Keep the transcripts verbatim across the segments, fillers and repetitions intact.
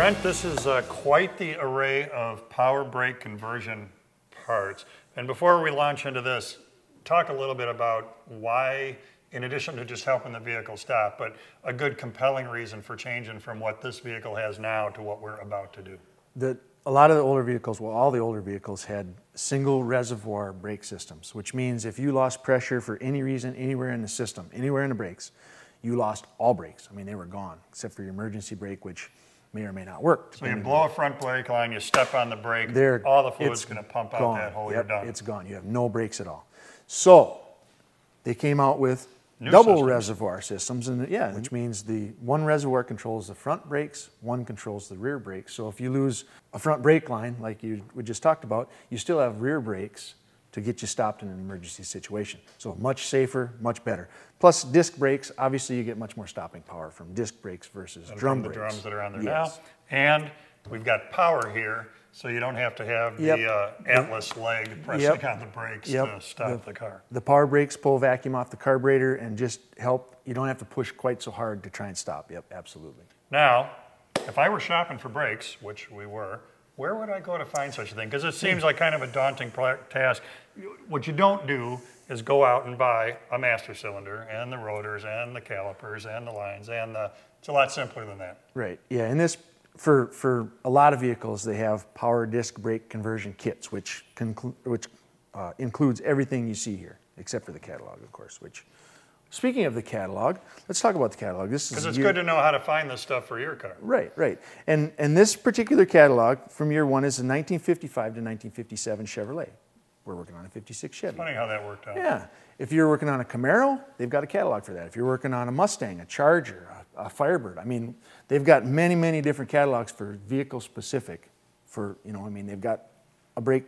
Brent, this is uh, quite the array of power brake conversion parts. And before we launch into this, talk a little bit about why, in addition to just helping the vehicle stop, but a good compelling reason for changing from what this vehicle has now to what we're about to do. The, a lot of the older vehicles, well, all the older vehicles had single reservoir brake systems, which means if you lost pressure for any reason, anywhere in the system, anywhere in the brakes, you lost all brakes. I mean, they were gone, except for your emergency brake, which may or may not work. So you blow a front brake line, you step on the brake, They're, all the fluid's gonna pump out gone. that hole, yep, you're done. It's gone, you have no brakes at all. So, they came out with New double systems. reservoir systems, and yeah, mm-hmm. which means the one reservoir controls the front brakes, one controls the rear brakes. So if you lose a front brake line, like you we just talked about, you still have rear brakes to get you stopped in an emergency situation. So much safer, much better. Plus disc brakes, obviously you get much more stopping power from disc brakes versus That'll drum brakes. The drums that are on there yes. now. And we've got power here, so you don't have to have yep. the uh, Atlas leg pressing yep. on the brakes yep. to stop the, the car. The power brakes pull vacuum off the carburetor and just help. You don't have to push quite so hard to try and stop. Yep, absolutely. Now, if I were shopping for brakes, which we were, where would I go to find such a thing? Because it seems like kind of a daunting task. What you don't do is go out and buy a master cylinder and the rotors and the calipers and the lines and the, it's a lot simpler than that. Right, yeah, and this, for, for a lot of vehicles, they have power disc brake conversion kits, which, which uh, includes everything you see here, except for the catalog, of course, which, speaking of the catalog, let's talk about the catalog. This is because it's year... good to know how to find this stuff for your car. Right, right. And, and this particular catalog from year one is a nineteen fifty-five to nineteen fifty-seven Chevrolet. We're working on a fifty-six Chevy. It's funny how that worked out. Yeah. If you're working on a Camaro, they've got a catalog for that. If you're working on a Mustang, a Charger, a, a Firebird, I mean, they've got many, many different catalogs for vehicle specific for, you know, I mean, they've got a brake,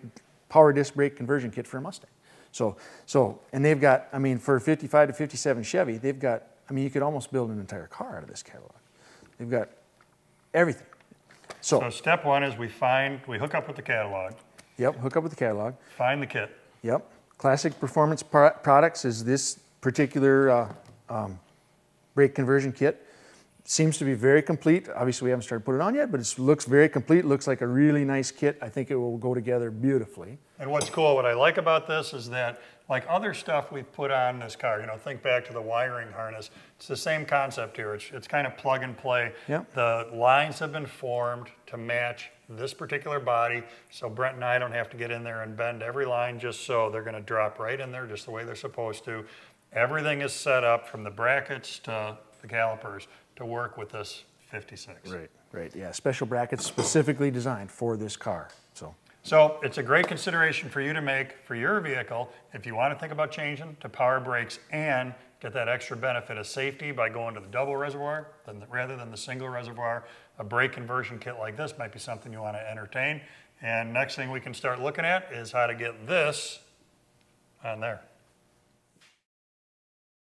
power disc brake conversion kit for a Mustang. So, so, and they've got, I mean, for fifty-five to fifty-seven Chevy, they've got, I mean, you could almost build an entire car out of this catalog. They've got everything. So, so step one is we find, we hook up with the catalog. Yep, hook up with the catalog. Find the kit. Yep. Classic Performance Pro Products is this particular uh, um, brake conversion kit. Seems to be very complete. Obviously, we haven't started putting it on yet, but it looks very complete. Looks like a really nice kit. I think it will go together beautifully. And what's cool, what I like about this is that, like other stuff we've put on this car, you know, think back to the wiring harness. It's the same concept here. It's, it's kind of plug and play. Yep. The lines have been formed to match this particular body, so Brent and I don't have to get in there and bend every line just so. They're going to drop right in there just the way they're supposed to. Everything is set up from the brackets to the calipers to work with this fifty-six. Right, right, yeah, special brackets specifically designed for this car. So so it's a great consideration for you to make for your vehicle if you want to think about changing to power brakes and get that extra benefit of safety by going to the double reservoir rather than the single reservoir. A brake conversion kit like this might be something you want to entertain. And next thing we can start looking at is how to get this on there.